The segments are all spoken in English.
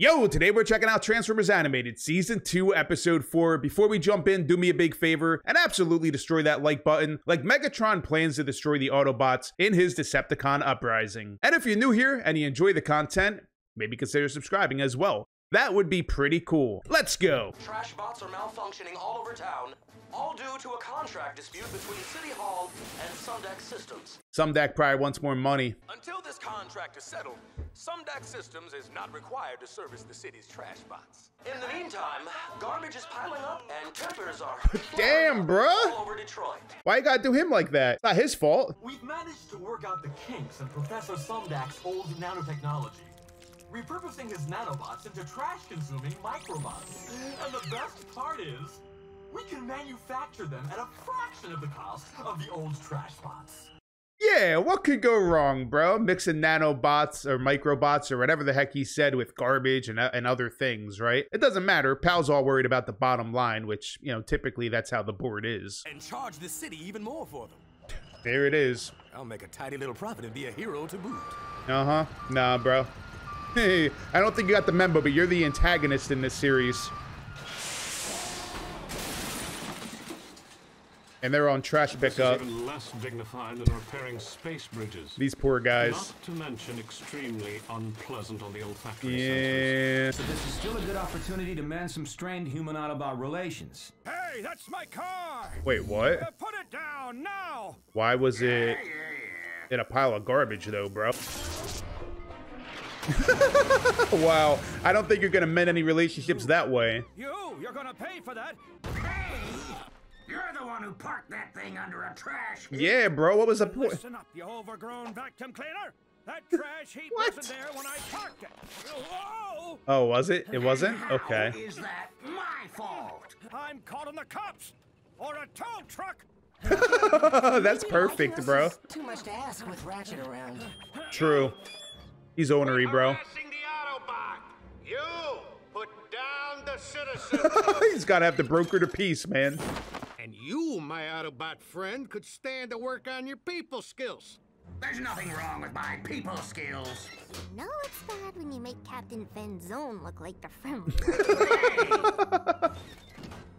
Yo, today we're checking out Transformers Animated Season 2, Episode 4. Before we jump in, do me a big favor and absolutely destroy that like button, like Megatron plans to destroy the Autobots in his Decepticon uprising. And if you're new here and you enjoy the content, maybe consider subscribing as well. That would be pretty cool. Let's go. Trash bots are malfunctioning all over town, all due to a contract dispute between City Hall and Sumdac Systems. Sumdac probably wants more money. Until this contract is settled, Sumdac Systems is not required to service the city's trash bots. In the meantime, garbage is piling up and tempers are damn, bruh, all over Detroit. Why you gotta do him like that? It's not his fault. We've managed to work out the kinks in Professor Sumdac's old nanotechnology, repurposing his nanobots into trash-consuming microbots. And the best part is, we can manufacture them at a fraction of the cost of the old trash bots. Yeah, what could go wrong, bro? Mixing nanobots or microbots or whatever the heck he said with garbage and other things, right? It doesn't matter. Pal's all worried about the bottom line, which, you know, typically that's how the board is. And charge the city even more for them. There it is. I'll make a tidy little profit and be a hero to boot. Uh-huh. Nah, bro. Hey, I don't think you got the memo, but you're the antagonist in this series. And they're on trash pickup. Even less dignified than repairing space bridges. These poor guys. Not to mention extremely unpleasant on the olfactory sensors. So this is still a good opportunity to mend some strained human-autobot relations. Hey, that's my car! Wait, what? Put it down now! Why was it in a pile of garbage, though, bro? Wow, I don't think you're gonna mend any relationships that way. You're gonna pay for that. Hey, you're the one who parked that thing under a trash heap. Yeah, bro, what was the point? Listen up, you overgrown vacuum cleaner. That trash heap wasn't there when I parked it. Whoa! Oh, was it? It wasn't? Okay. How is that my fault? I'm calling the cops or a tow truck. That's perfect, bro. Too much to ask with Ratchet around. True. He's ornery, bro. The you put down the He's gotta have to broker the peace, man. And you, my Autobot friend, could stand to work on your people skills. There's nothing wrong with my people skills. You know it's bad when you make Captain Fanzone look like the friendly.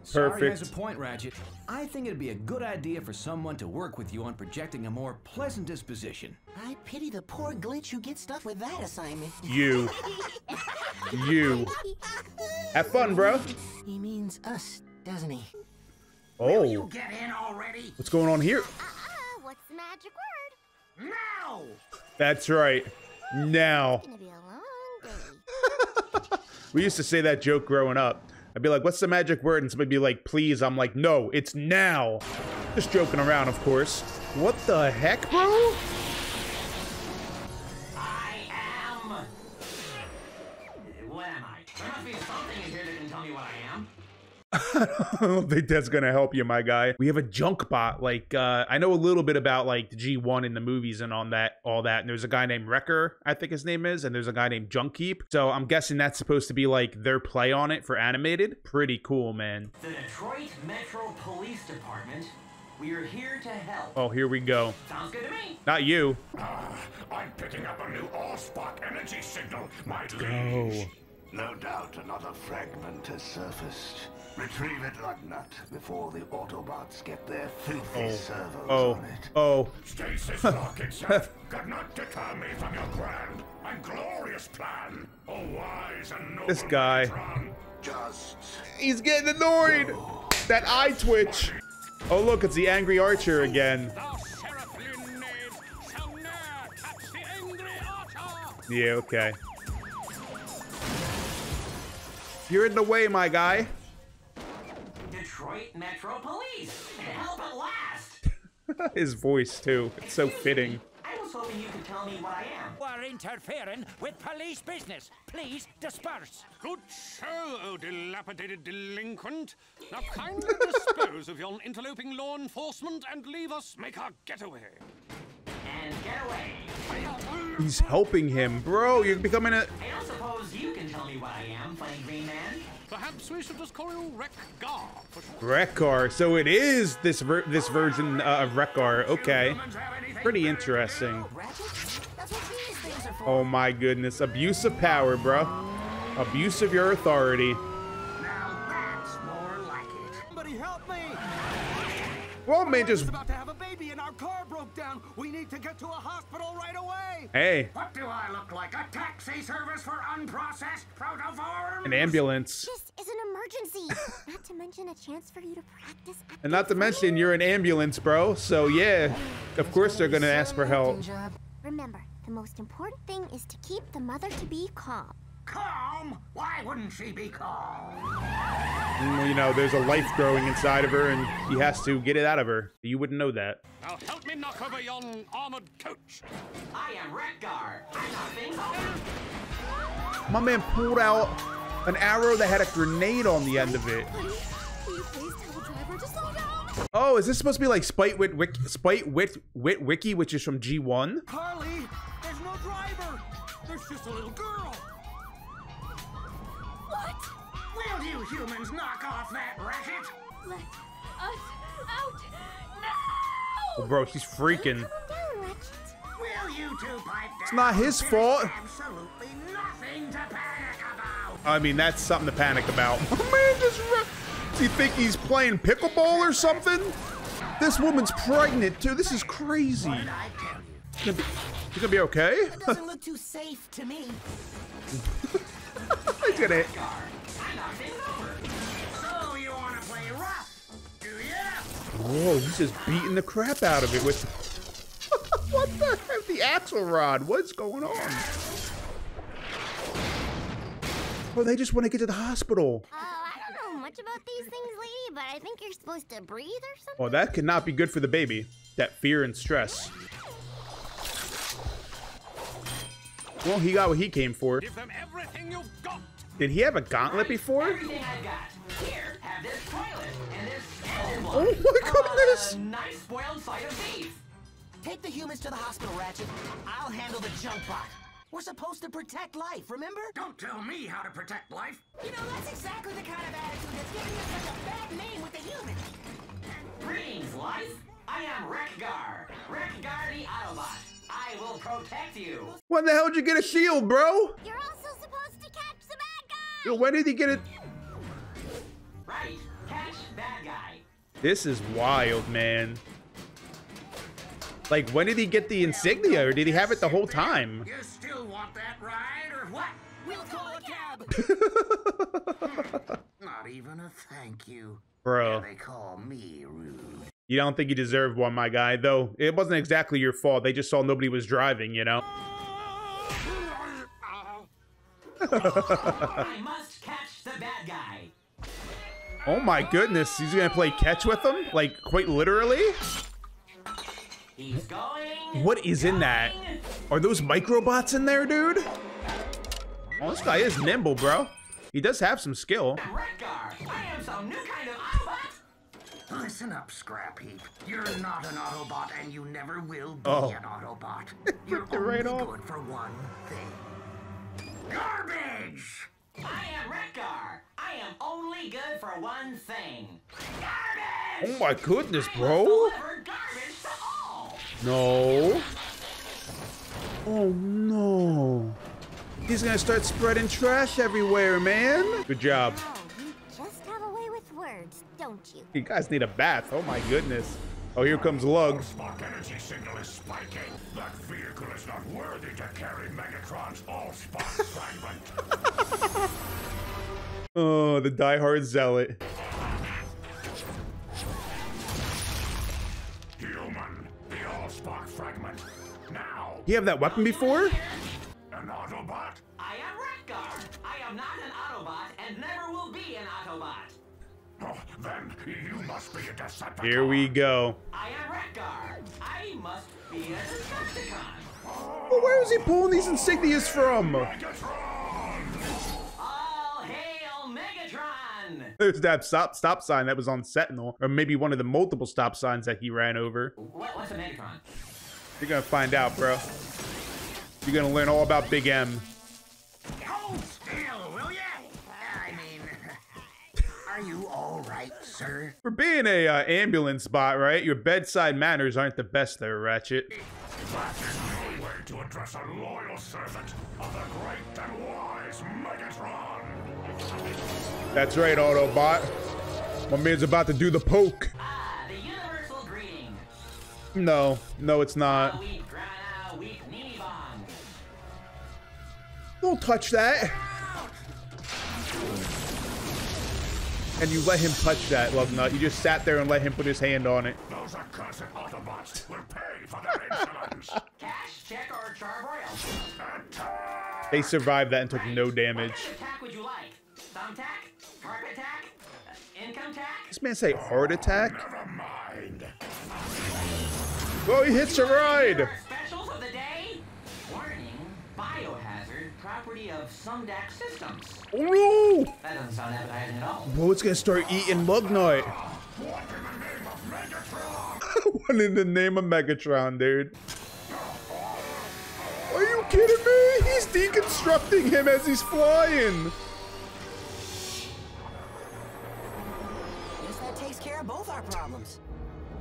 Perfect. Sorry, has a point, Ratchet. I think it'd be a good idea for someone to work with you on projecting a more pleasant disposition. I pity the poor glitch who gets stuck with that assignment. You. You. Have fun, bro. He means us, doesn't he? Oh. Will you get in already? What's going on here? What's the magic word? Now. That's right. Now. It's gonna be a long day. We used to say that joke growing up. I'd be like, what's the magic word? And somebody'd be like, please. I'm like, no, it's now. Just joking around, of course. What the heck, bro? I am... What am I? There must be something in here that can tell me what I am. I don't think that's gonna help you, my guy. We have a junk bot. Like, I know a little bit about like the G1 in the movies and on that, all that. And there's a guy named Wreck-Gar, I think his name is, and there's a guy named Junk Heap. So I'm guessing that's supposed to be like their play on it for animated. Pretty cool, man. The Detroit Metro Police Department. We are here to help. Oh, here we go. Sounds good to me. Not you. I'm picking up a new All-Spark energy signal, my liege. No doubt another fragment has surfaced. Retrieve it, Lugnut, before the Autobots get their filthy servos on it. Stasis lock itself could not deter me from your grand and glorious plan. Oh, wise and noble. This guy. Megatron. Just... He's getting annoyed. Go. That eye twitch. Oh, look, it's the angry archer again. Yeah, okay. You're in the way, my guy. Detroit Metro Police, and help at last. His voice too. It's so fitting. I was hoping you could tell me what I am. We're interfering with police business. Please disperse. Good show, oh dilapidated delinquent. Now kindly dispose of your interloping law enforcement and leave us make our getaway. And get away. He's helping him, bro. You're becoming a. I don't suppose you can tell me what I am, funny green man. Perhaps we should just call you Wreck-Gar. Wreck-Gar. So it is this version of Wreck-Gar. Okay. Pretty interesting. Oh my goodness. Abuse of power, bro. Abuse of your authority. Now that's more like it. Somebody help me! Well, man, just about to have a baby and our car broke down. We need to get to a hospital right away. Hey. What do I look like? A taxi service for unprocessed protoforms? An ambulance. This is an emergency. Not to mention a chance for you to practice. And not to mention you're an ambulance, bro. So yeah, of course they're gonna ask for help. Remember, the most important thing is to keep the mother-to-be calm. Calm? Why wouldn't she be calm? You know, there's a life growing inside of her, and he has to get it out of her. You wouldn't know that. Now help me knock over yon armored coach. I am Wreck-Gar. My man pulled out an arrow that had a grenade on the end of it. Please tell the driver to slow down. Oh, is this supposed to be like Spite Wit Wiki, which is from G1? Carly, there's no driver. There's just a little girl. Will you humans knock off that racket? Let us out now! Oh, bro, she's freaking. Will you two pipe down? It's not his fault. Absolutely nothing to panic about. I mean, that's something to panic about. My man just ran. Does he think he's playing pickleball or something? This woman's pregnant too. This is crazy. What did I tell you? He's gonna be okay? It doesn't look too safe to me. He's gonna hit. So you want to play rough, do ya? Whoa, he's just beating the crap out of it with what the heck? The axle rod? What's going on? Oh, they just want to get to the hospital. Oh, I don't know much about these things, lady, but I think you're supposed to breathe or something. Oh, that could not be good for the baby. That fear and stress. Well, he got what he came for. Give them everything you've got. Did he have a gauntlet before? Everything I've got. Here, have this toilet and this edible. Oh my goodness! Nice spoiled side of beef. Take the humans to the hospital, Ratchet. I'll handle the junk bot. We're supposed to protect life, remember? Don't tell me how to protect life. You know, that's exactly the kind of attitude that's giving us such a bad name with the humans. Greetings, life. I am Wreck-Gar. Wreck-Gar the Autobot. I will protect you. When the hell did you get a shield, bro? You're also supposed to catch the bad. Yo, when did he get it? Right, catch that guy. This is wild, man. Like, when did he get the insignia, or did he have it the whole time? You still want that ride, or what? We'll call a cab. Not even a thank you, bro. Yeah, they call me rude. You don't think you deserve one, my guy? Though it wasn't exactly your fault. They just saw nobody was driving, you know. I must catch the bad guy. Oh my goodness, he's gonna play catch with him? Like, quite literally? He's going. What is in that? Are those microbots in there, dude? Oh, this guy is nimble, bro. He does have some skill. Wreck-Gar, I am some new kind of Autobot. Listen up, Scrap Heap. You're not an Autobot, and you never will be an Autobot. You're right only good for one thing. Garbage! I am Wreck-Gar. I am only good for one thing. Garbage! Oh my goodness, bro! I deliver garbage to all. No! Oh no! He's gonna start spreading trash everywhere, man. Good job. Wow, you just have a way with words, don't you? You guys need a bath. Oh my goodness! Oh, here comes Lug. Spark energy signal is spiking. That vehicle is not worthy to carry Megatron's All-Spark fragment. Oh, the diehard zealot. Human, the All-Spark fragment. Now. You have that weapon before? An Autobot? I am Wreck-Gar. I am not an Autobot and never will be an Autobot. Oh, then you must be a Decepticon. Here we go. I am Wreck-Gar. I must be a Decepticon. Well, where is he pulling these insignias from? Megatron! All hail Megatron! There's that stop sign that was on Sentinel, or maybe one of the multiple stop signs that he ran over. What's a Megatron? You're gonna find out, bro. You're gonna learn all about Big M. Hold still, will ya? I mean, are you all right, sir? For being a ambulance bot, right? Your bedside manners aren't the best there, Ratchet. That's no way to address a loyal servant of the great and wise Megatron. That's right, Autobot. My man's about to do the poke. Ah, the universal greeting. No, no, it's not. Don't touch that. And you let him touch that, Lugnut. You just sat there and let him put his hand on it. Those accursed Autobots will pay for their insolence. Cash, check, or charbroil. They survived that and took no damage. What kind of attack would you like? Thumb tack? Heart attack? Income tack? This man say heart attack? Oh, never mind. Whoa, he hits a ride. Specials of the day? Warning, biohazard property of some DAC systems. Ooh. That doesn't sound appetizing at all. Bro, it's gonna start eating Lugnut. What in the name of Megatron, dude? Are you kidding me? He's deconstructing him as he's flying. Guess that takes care of both our problems.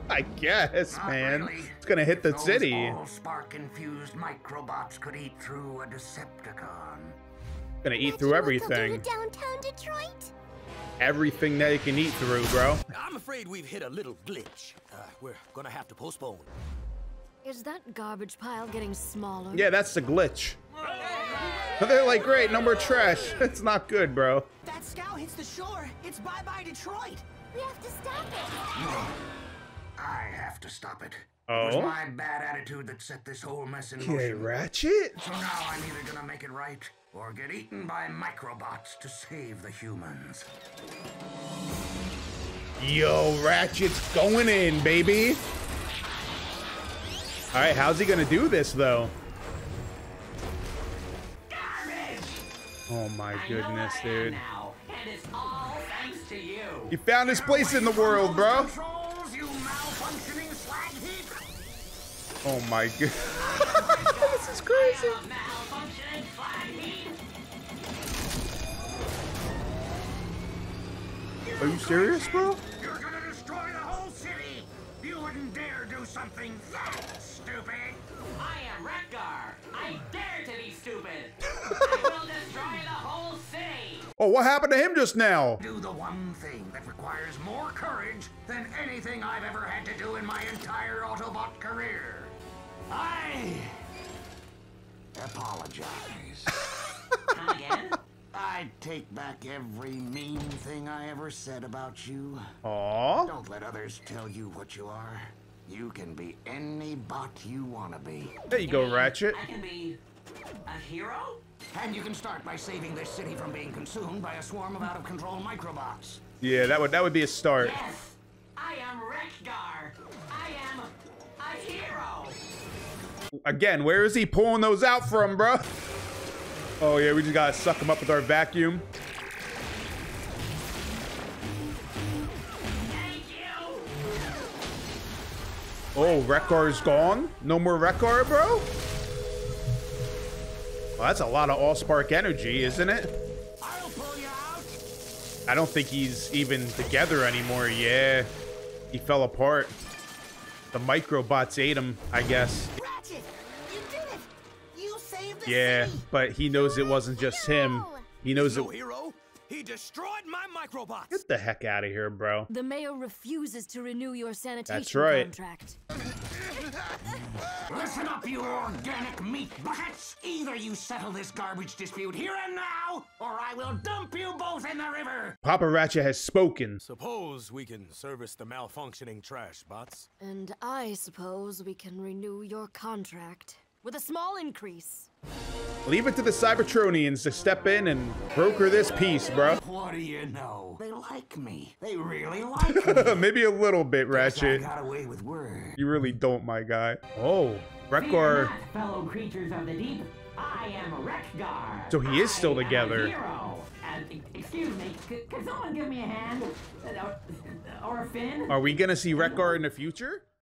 I guess, man. Really. It's gonna hit the city. All-Spark infused microbots could eat through a Decepticon. Gonna eat through everything. Downtown Detroit? Everything that it can eat through, bro. I'm afraid we've hit a little glitch. We're gonna have to postpone. Is that garbage pile getting smaller? Yeah, that's the glitch. They're like, great, no more trash. It's not good, bro. That scow hits the shore. It's bye-bye Detroit. We have to stop it. I have to stop it. Oh. It was my bad attitude that set this whole mess in motion. Okay, Ratchet? So now I'm either gonna make it right or get eaten by microbots to save the humans. Yo, Ratchet's going in, baby. All right, how's he gonna do this, though? Garbage. Oh my goodness, dude. Now, and it's all thanks to you. You found his place in the world, bro. Controls, you malfunctioning slag heap. Oh my god. This is crazy. Are you serious, bro? You're gonna destroy the whole city. You wouldn't dare do something that stupid. I am Wreck-Gar. I dare to be stupid. I will destroy the whole city. Oh, what happened to him just now? Do the one thing that requires more courage than anything I've ever had to do in my entire Autobot career. I apologize. Come again? I take back every mean thing I ever said about you. Aww. Don't let others tell you what you are. You can be any bot you want to be. There you go, Ratchet. I can be a hero? And you can start by saving this city from being consumed by a swarm of out-of-control microbots. Yeah, that would be a start. Yes, I am Wreck-Gar. I am a hero. Again, where is he pulling those out from, bro? Oh yeah, we just gotta suck him up with our vacuum. Thank you. Oh, Wreck-Gar is gone. No more Wreck-Gar, bro. Well, that's a lot of All-Spark energy, isn't it? I'll pull you out. I don't think he's even together anymore. Yeah, he fell apart. The microbots ate him, I guess. Yeah, but he knows it wasn't just him. He knows it. Hero, he destroyed my microbots. Get the heck out of here, bro. The mayor refuses to renew your sanitation contract. Listen up, you organic meat buckets. Either you settle this garbage dispute here and now, or I will dump you both in the river. Papa Ratchet has spoken. Suppose we can service the malfunctioning trash bots. And I suppose we can renew your contract with a small increase. Leave it to the Cybertronians to step in and broker this peace, bro. What do you know? They like me. They really like me. Maybe a little bit, Ratchet. I got away with words. You really don't, my guy. Oh, Wreck-Gar. Fellow creatures of the deep, I am Wreck-Gar. So he is still together. Excuse me, could someone give me a hand? Or a fin? Are we gonna see Wreck-Gar in the future?